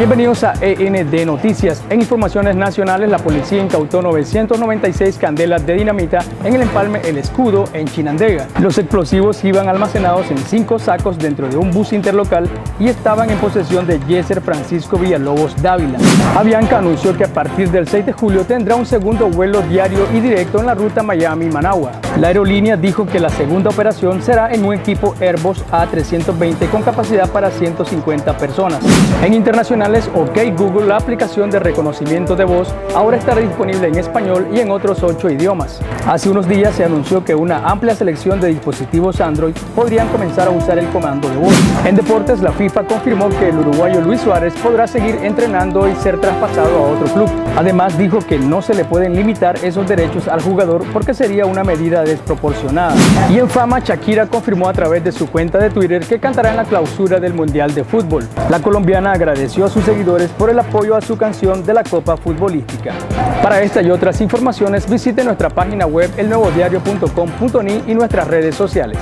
Bienvenidos a END Noticias. En informaciones nacionales, la policía incautó 996 candelas de dinamita en el empalme El Escudo en Chinandega. Los explosivos iban almacenados en 5 sacos dentro de un bus interlocal y estaban en posesión de Jesser Francisco Villalobos Dávila. Avianca anunció que a partir del 6 de julio tendrá un segundo vuelo diario y directo en la ruta Miami-Managua. La aerolínea dijo que la segunda operación será en un equipo Airbus A320 con capacidad para 150 personas. En internacional, OK Google, la aplicación de reconocimiento de voz, ahora estará disponible en español y en otros 8 idiomas. Hace unos días se anunció que una amplia selección de dispositivos Android podrían comenzar a usar el comando de voz. En deportes, la FIFA confirmó que el uruguayo Luis Suárez podrá seguir entrenando y ser traspasado a otro club. Además, dijo que no se le pueden limitar esos derechos al jugador porque sería una medida desproporcionada. Y en fama, Shakira confirmó a través de su cuenta de Twitter que cantará en la clausura del Mundial de Fútbol. La colombiana agradeció a sus seguidores por el apoyo a su canción de la Copa Futbolística. Para esta y otras informaciones visite nuestra página web elnuevodiario.com.ni y nuestras redes sociales.